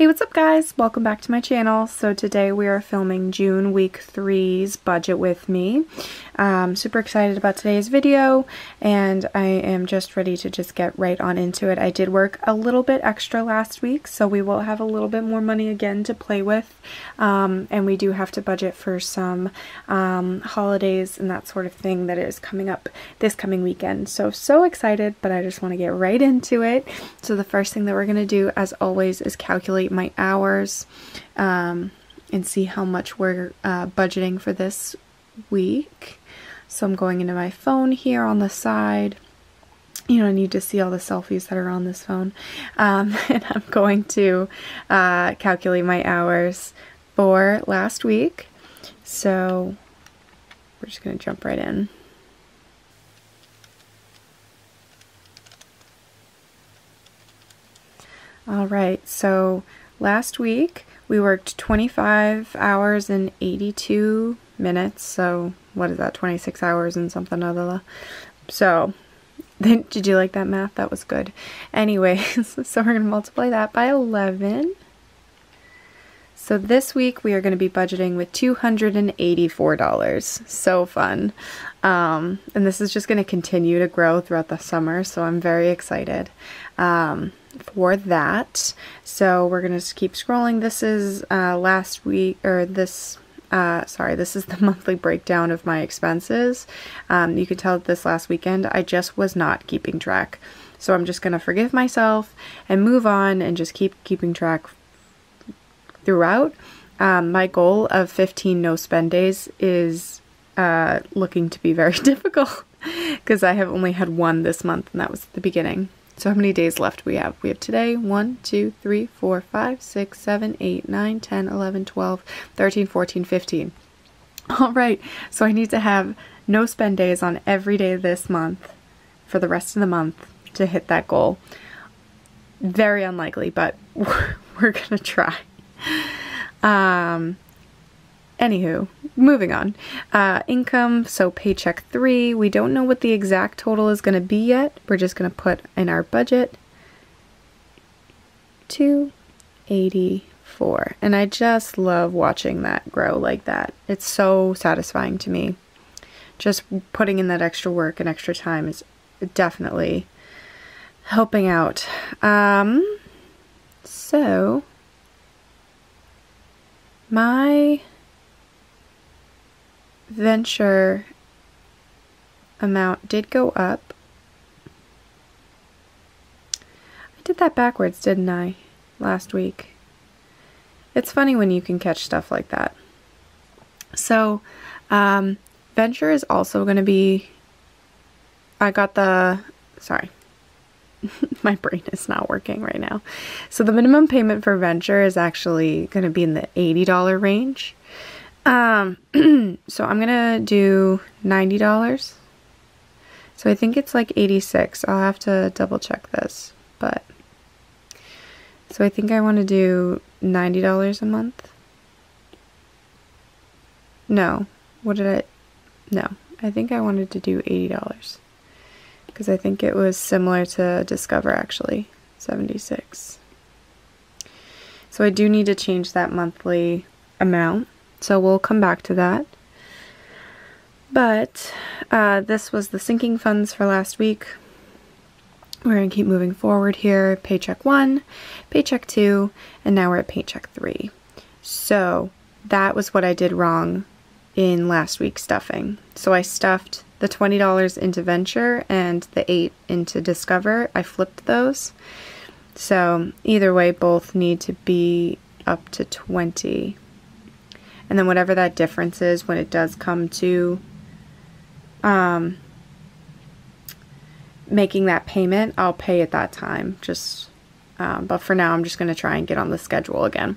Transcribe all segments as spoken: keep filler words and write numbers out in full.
Hey, what's up guys? Welcome back to my channel. So today we are filming June week three's budget with me. Um, super excited about today's video and I am just ready to just get right on into it. I did work a little bit extra last week, so we will have a little bit more money again to play with. Um, and we do have to budget for some um, holidays and that sort of thing that is coming up this coming weekend. So, so excited, but I just want to get right into it. So the first thing that we're going to do, as always, is calculate my hours um, and see how much we're uh, budgeting for this week. So I'm going into my phone here on the side. You know, I need to see all the selfies that are on this phone. Um, and I'm going to uh, calculate my hours for last week. So we're just going to jump right in. All right, so last week we worked twenty-five hours and eighty-two minutes, so what is that, twenty-six hours and something other. So did you like that math? That was good. Anyways, so we're going to multiply that by eleven. So this week we are going to be budgeting with two hundred eighty-four dollars. So fun. Um, and this is just going to continue to grow throughout the summer, so I'm very excited. Um, for that. So we're going to keep scrolling. This is uh, last week, or this, uh, sorry, this is the monthly breakdown of my expenses. Um, you could tell this last weekend I just was not keeping track. So I'm just going to forgive myself and move on and just keep keeping track throughout. Um, my goal of fifteen no spend days is uh, looking to be very difficult because I have only had one this month, and that was at the beginning. So how many days left we have? We have today, one, two, three, four, five, six, seven, eight, nine, ten, eleven, twelve, thirteen, fourteen, fifteen. All right, so I need to have no spend days on every day this month for the rest of the month to hit that goal. Very unlikely, but we're, we're gonna try. Um, Anywho, moving on. Uh, income, so paycheck three. We don't know what the exact total is going to be yet. We're just going to put in our budget two eighty-four. And I just love watching that grow like that. It's so satisfying to me. Just putting in that extra work and extra time is definitely helping out. Um, so, my venture amount did go up. I did that backwards, didn't I, last week? It's funny when you can catch stuff like that. So, um, venture is also going to be, I got the, sorry, my brain is not working right now. So the minimum payment for venture is actually going to be in the eighty dollar range. Um, so I'm gonna do ninety dollars. So I think it's like eighty-six. I'll have to double check this, but so I think I want to do ninety dollars a month. No, what did I, no, I think I wanted to do eighty dollars because I think it was similar to Discover, actually, seventy-six. So I do need to change that monthly amount. So we'll come back to that. But uh, this was the sinking funds for last week. We're going to keep moving forward here. Paycheck one, paycheck two, and now we're at paycheck three. So that was what I did wrong in last week's stuffing. So I stuffed the twenty dollars into Venture and the eight into Discover. I flipped those. So either way, both need to be up to twenty. And then whatever that difference is when it does come to um, making that payment, I'll pay at that time. Just, um, but for now, I'm just going to try and get on the schedule again.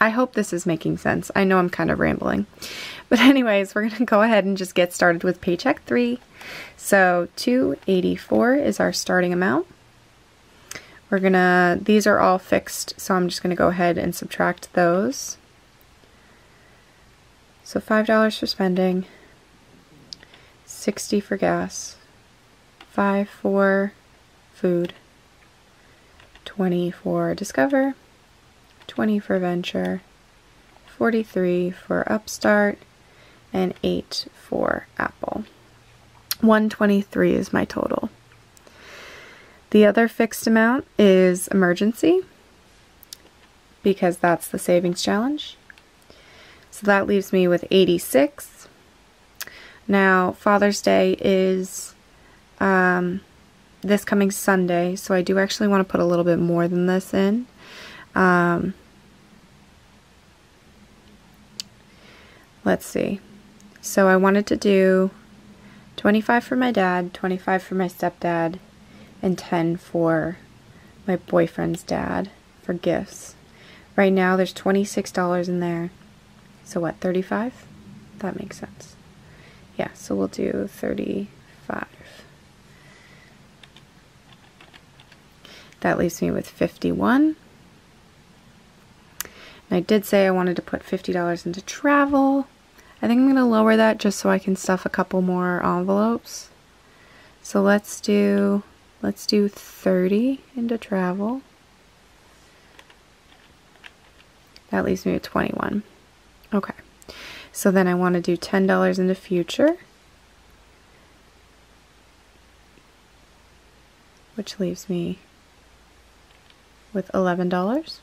I hope this is making sense. I know I'm kind of rambling. But anyways, we're going to go ahead and just get started with paycheck three. So two eighty-four is our starting amount. We're going to, these are all fixed, so I'm just going to go ahead and subtract those. So five dollars for spending, sixty dollars for gas, five dollars for food, twenty dollars for Discover, twenty for venture, forty-three for Upstart, and eight for Apple. one twenty-three is my total. The other fixed amount is emergency, because that's the savings challenge. So that leaves me with eighty-six. Now, Father's Day is um, this coming Sunday, so I do actually want to put a little bit more than this in. Um, let's see. So I wanted to do twenty-five for my dad, twenty-five for my stepdad, and ten for my boyfriend's dad for gifts. Right now there's twenty-six dollars in there. So what, thirty-five? That makes sense. Yeah, so we'll do thirty-five. That leaves me with fifty-one. And I did say I wanted to put fifty dollars into travel. I think I'm gonna lower that just so I can stuff a couple more envelopes. So let's do, let's do thirty into travel. That leaves me with twenty-one. Okay, so then I wanna do ten dollars into future, which leaves me with eleven dollars.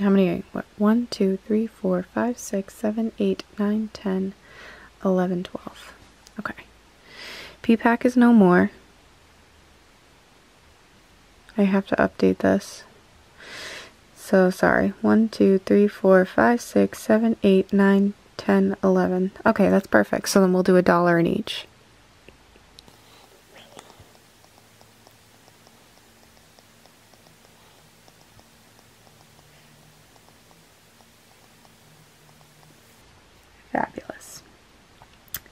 How many? What? One, two, three, four, five, six, seven, eight, nine, ten, eleven, twelve. Okay. P PAC is no more. I have to update this. So sorry. One, two, three, four, five, six, seven, eight, nine, ten, eleven. Okay, that's perfect. So then we'll do a dollar in each. Fabulous.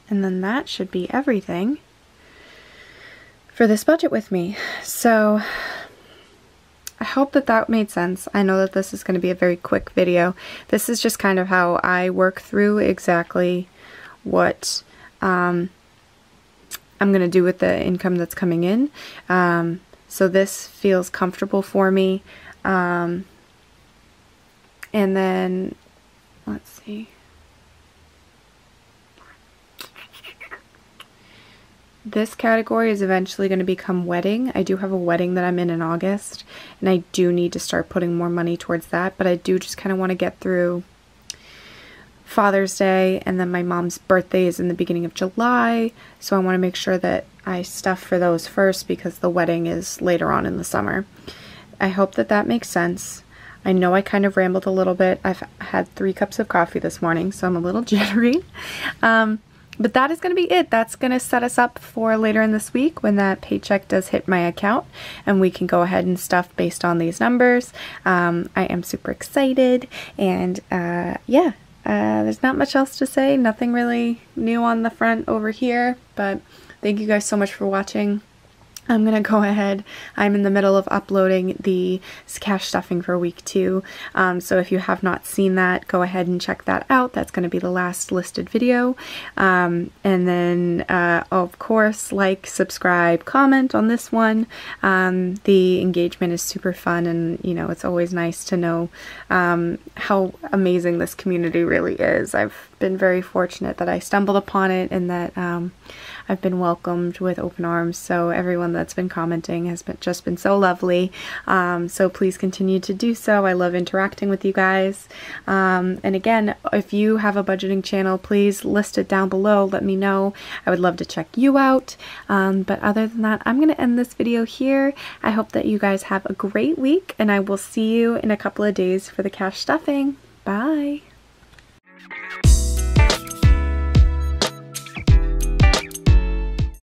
And then that should be everything for this budget with me. So I hope that that made sense. I know that this is going to be a very quick video. This is just kind of how I work through exactly what um, I'm going to do with the income that's coming in. Um, so this feels comfortable for me. Um, and then, let's see. This category is eventually going to become wedding. I do have a wedding that I'm in in August, and I do need to start putting more money towards that, but I do just kind of want to get through Father's Day, and then my mom's birthday is in the beginning of July, so I want to make sure that I stuff for those first because the wedding is later on in the summer. I hope that that makes sense. I know I kind of rambled a little bit. I've had three cups of coffee this morning, so I'm a little jittery. Um... But that is going to be it. That's going to set us up for later in this week when that paycheck does hit my account and we can go ahead and stuff based on these numbers. Um, I am super excited, and uh, yeah, uh, there's not much else to say. Nothing really new on the front over here, but thank you guys so much for watching. I'm going to go ahead. I'm in the middle of uploading the cash stuffing for week two. Um, so if you have not seen that, go ahead and check that out. That's going to be the last listed video. Um, and then, uh, of course, like, subscribe, comment on this one. Um, the engagement is super fun, and, you know, it's always nice to know um, how amazing this community really is. I've been very fortunate that I stumbled upon it and that um, I've been welcomed with open arms. So everyone that's been commenting has been just been so lovely, um, so please continue to do so. I love interacting with you guys, um, and again, if you have a budgeting channel, please list it down below, let me know. I would love to check you out, um, but other than that, I'm gonna end this video here. I hope that you guys have a great week, and I will see you in a couple of days for the cash stuffing. Bye.